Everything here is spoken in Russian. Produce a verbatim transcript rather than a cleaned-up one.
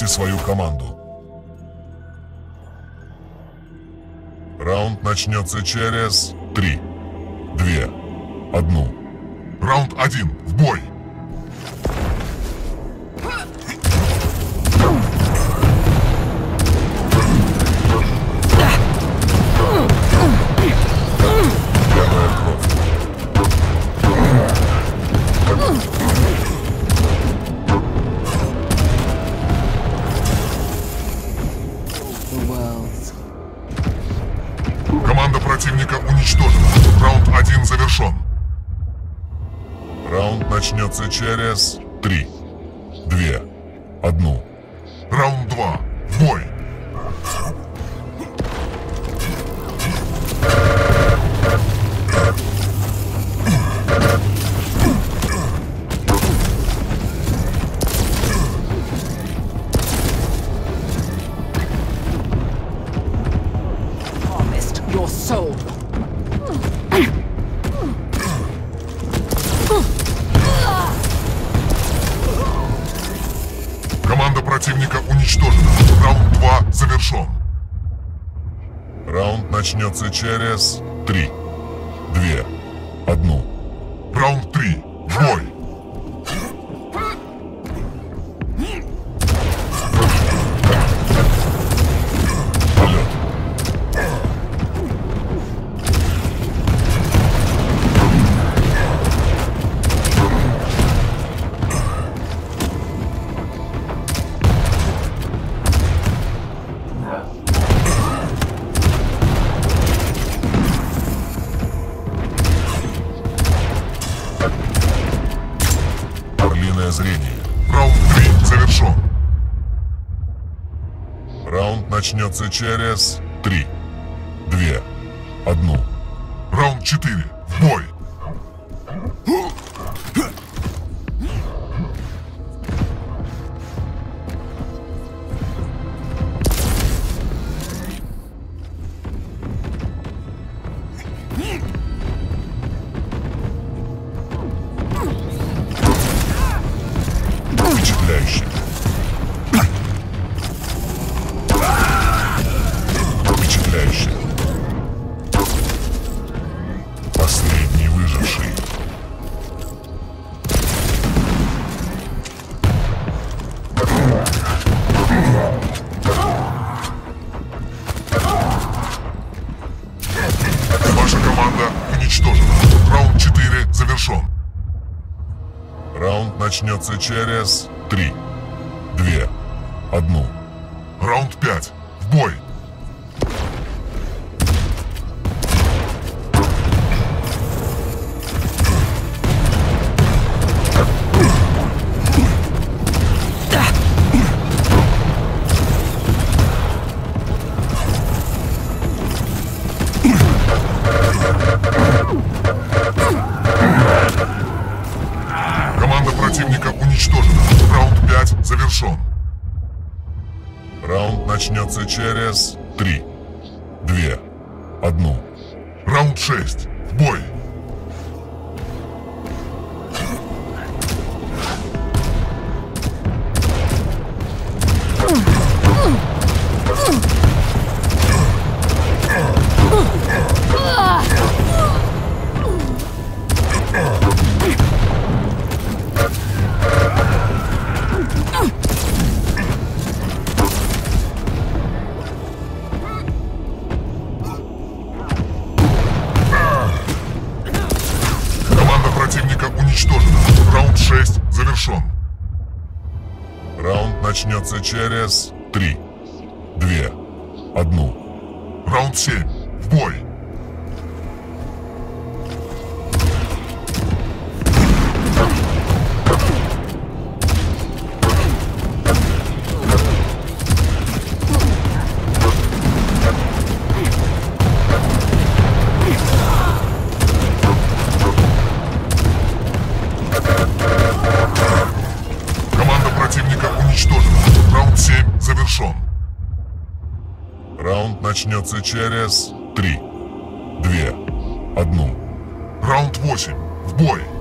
Готовьте свою команду. Раунд начнется через три, два, один. Раунд один. В бой! Начнется через три, два, один. Раунд два. В бой! Начнется через три, два, один. Раунд три. В бой! Начнется через три, два, один. Раунд четыре. В бой! Впечатляюще! Последний выживший. Ваша команда уничтожена. Раунд четыре завершен. Раунд начнется через три, два, один. Раунд пять. В бой! Начнется через три, два, один. Раунд шесть. В бой! Начнется через три, два, один. Раунд семь. В бой! Начнется через три, два, один. Раунд восемь. В бой!